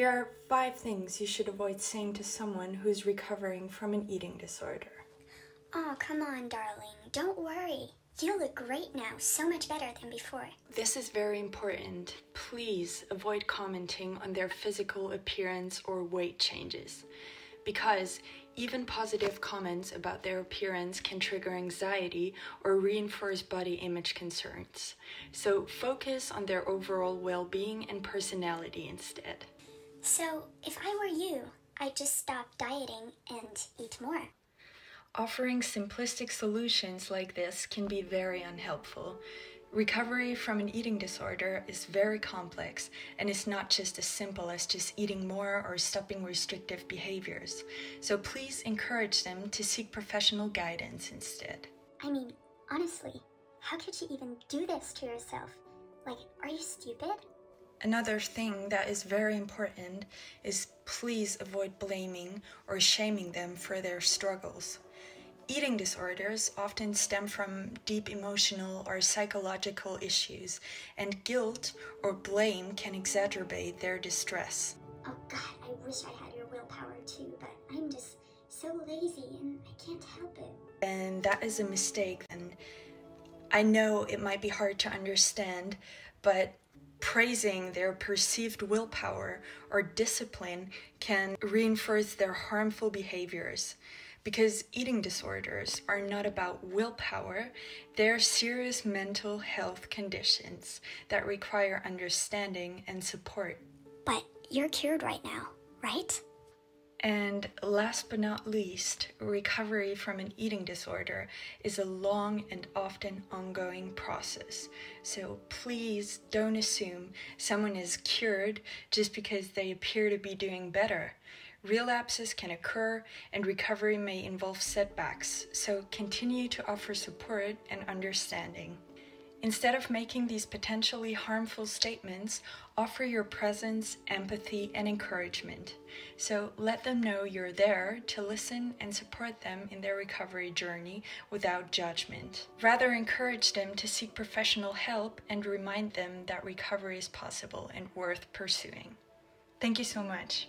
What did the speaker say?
Here are 5 things you should avoid saying to someone who's recovering from an eating disorder. Aw, come on, darling. Don't worry. You look great now, so much better than before. This is very important. Please avoid commenting on their physical appearance or weight changes, because even positive comments about their appearance can trigger anxiety or reinforce body image concerns. So focus on their overall well-being and personality instead. So if I were you, I'd just stop dieting and eat more. Offering simplistic solutions like this can be very unhelpful. Recovery from an eating disorder is very complex, and it's not just as simple as just eating more or stopping restrictive behaviors. So please encourage them to seek professional guidance instead. I mean, honestly, how could you even do this to yourself? Like, are you stupid? Another thing that is very important is please avoid blaming or shaming them for their struggles. Eating disorders often stem from deep emotional or psychological issues, and guilt or blame can exacerbate their distress. Oh God, I wish I had your willpower too, but I'm just so lazy and I can't help it. And that is a mistake, and I know it might be hard to understand, but praising their perceived willpower or discipline can reinforce their harmful behaviors, because eating disorders are not about willpower. They're serious mental health conditions that require understanding and support. But you're cured right now, right? And last but not least, recovery from an eating disorder is a long and often ongoing process. So please don't assume someone is cured just because they appear to be doing better. Relapses can occur, and recovery may involve setbacks, so continue to offer support and understanding. Instead of making these potentially harmful statements, offer your presence, empathy, and encouragement. So let them know you're there to listen and support them in their recovery journey without judgment. Rather, encourage them to seek professional help and remind them that recovery is possible and worth pursuing. Thank you so much.